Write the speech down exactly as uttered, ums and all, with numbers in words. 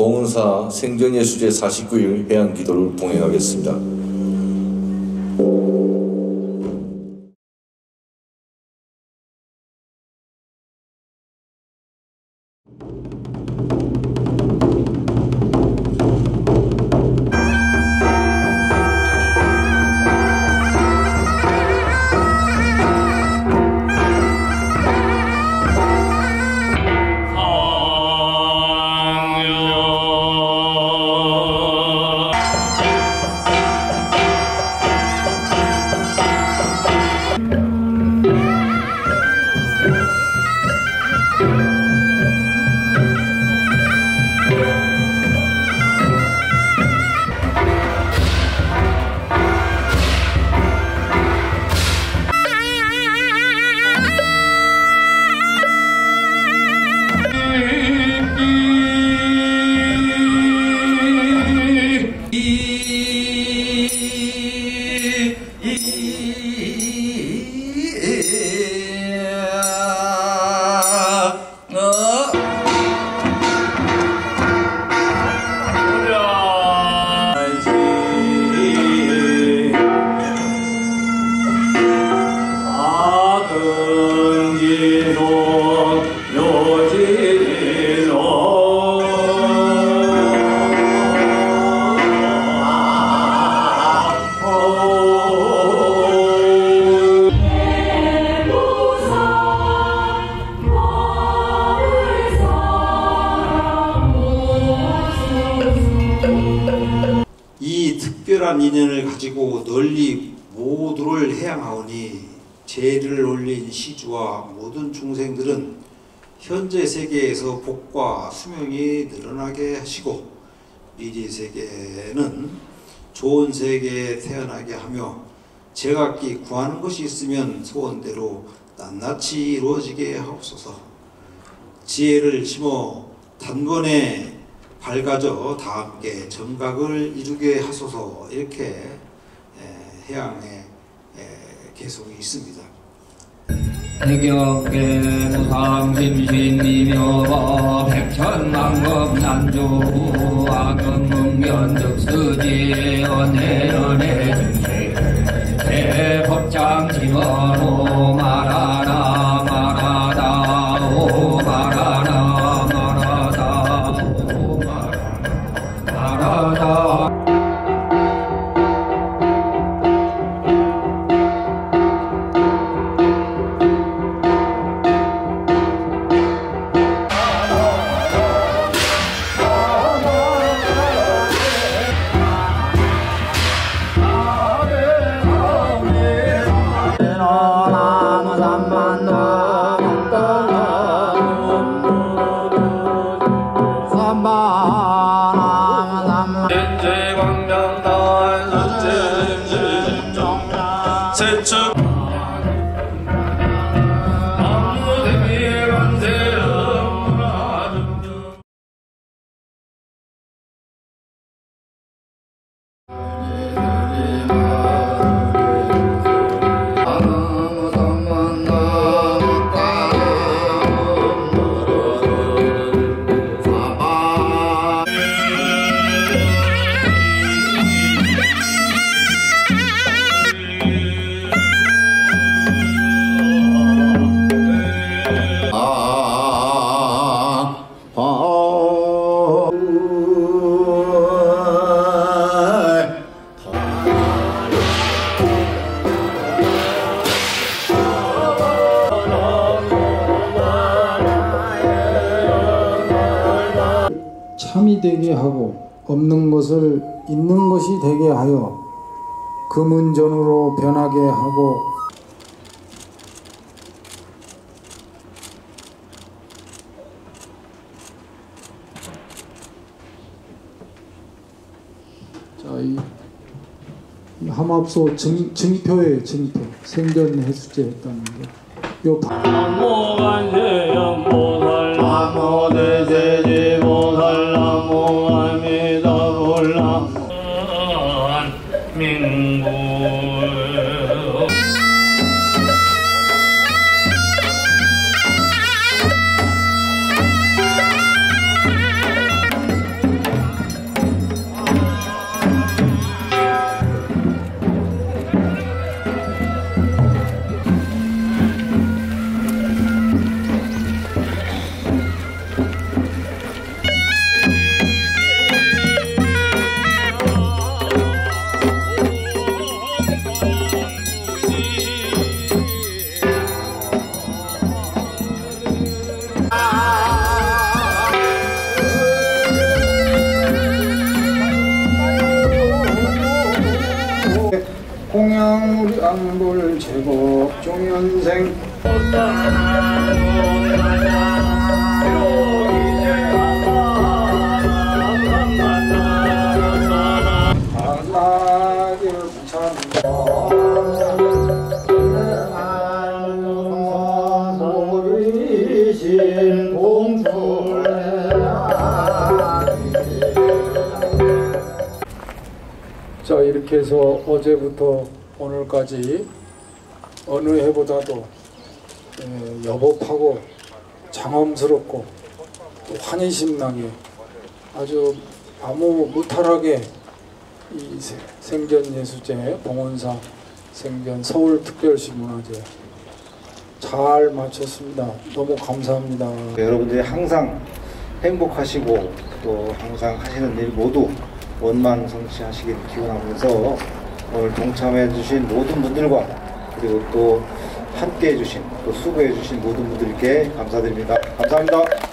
봉은사 생전예수재 사십구 일 해안기도를 봉행하겠습니다. 인연을 가지고 널리 모두를 해양하오니 죄를 올린 시주와 모든 중생들은 현재 세계에서 복과 수명이 늘어나게 하시고 미래 세계는 좋은 세계에 태어나게 하며 제각기 구하는 것이 있으면 소원대로 낱낱이 이루어지게 하옵소서. 지혜를 심어 단번에 밝아져 다 함께 정각을 이루게 하소서. 이렇게 해양에 계속이 있습니다. 태경계 무상심신이묘 백천만급난조 악은문면적수지 연애연애 중세 대법장지원호 말하라 말하다 오 말하라 참이 되게 하고 없는 것을 있는 것이 되게 하여 금은전으로 변하게 하고 자, 이, 이 함합소 증, 증표의 증표 생전해수제 했다는 게 요 공양무리 안불 제법 종연생 자, 이렇게 해서 어제부터 오늘까지 어느 해보다도 여복하고 장엄스럽고 또 환희심나게 아주 아무 무탈하게 이 생전예수재 봉은사 생전 서울특별시문화제 잘 마쳤습니다. 너무 감사합니다. 여러분들이 항상 행복하시고 또 항상 하시는 일 모두 원망 성취하시길 기원하면서 오늘 동참해주신 모든 분들과 그리고 또 함께해주신 또 수고해주신 모든 분들께 감사드립니다. 감사합니다.